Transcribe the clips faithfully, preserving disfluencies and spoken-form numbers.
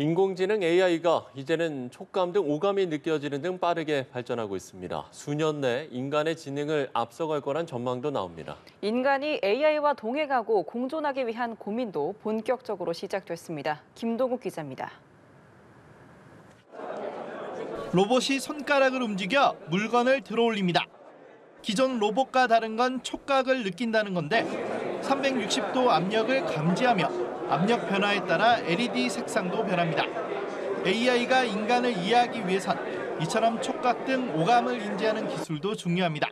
인공지능 에이아이가 이제는 촉감 등 오감이 느껴지는 등 빠르게 발전하고 있습니다. 수년 내 인간의 지능을 앞서갈 거란 전망도 나옵니다. 인간이 에이아이와 동행하고 공존하기 위한 고민도 본격적으로 시작됐습니다. 김동욱 기자입니다. 로봇이 손가락을 움직여 물건을 들어올립니다. 기존 로봇과 다른 건 촉각을 느낀다는 건데 삼백육십 도 압력을 감지하며 압력 변화에 따라 엘이디 색상도 변합니다. 에이아이가 인간을 이해하기 위해선 이처럼 촉각 등 오감을 인지하는 기술도 중요합니다.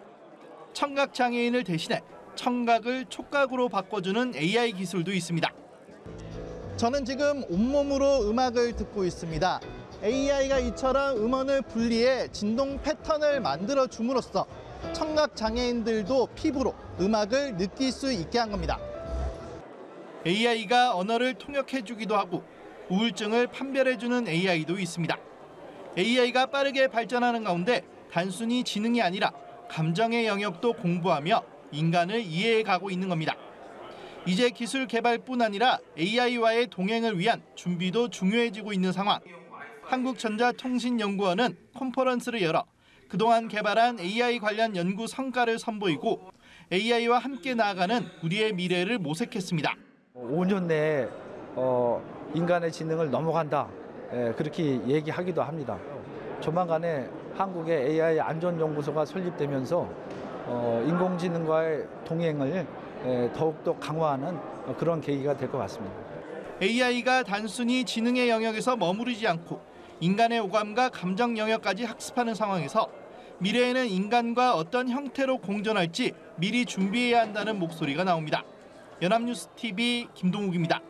청각 장애인을 대신해 청각을 촉각으로 바꿔주는 에이아이 기술도 있습니다. 저는 지금 온몸으로 음악을 듣고 있습니다. 에이아이가 이처럼 음원을 분리해 진동 패턴을 만들어 줌으로써 청각 장애인들도 피부로 음악을 느낄 수 있게 한 겁니다. 에이아이가 언어를 통역해주기도 하고 우울증을 판별해주는 에이아이도 있습니다. 에이아이가 빠르게 발전하는 가운데 단순히 지능이 아니라 감정의 영역도 공부하며 인간을 이해해가고 있는 겁니다. 이제 기술 개발뿐 아니라 에이아이와의 동행을 위한 준비도 중요해지고 있는 상황. 한국전자통신연구원은 컨퍼런스를 열어 그동안 개발한 에이아이 관련 연구 성과를 선보이고 에이아이와 함께 나아가는 우리의 미래를 모색했습니다. 오 년 내에 어, 인간의 지능을 넘어간다, 예, 그렇게 얘기하기도 합니다. 조만간에 한국의 에이아이 안전연구소가 설립되면서 어, 인공지능과의 동행을 예, 더욱더 강화하는 그런 계기가 될 것 같습니다. 에이아이가 단순히 지능의 영역에서 머무르지 않고 인간의 오감과 감정 영역까지 학습하는 상황에서 미래에는 인간과 어떤 형태로 공존할지 미리 준비해야 한다는 목소리가 나옵니다. 연합뉴스 티비 김동욱입니다.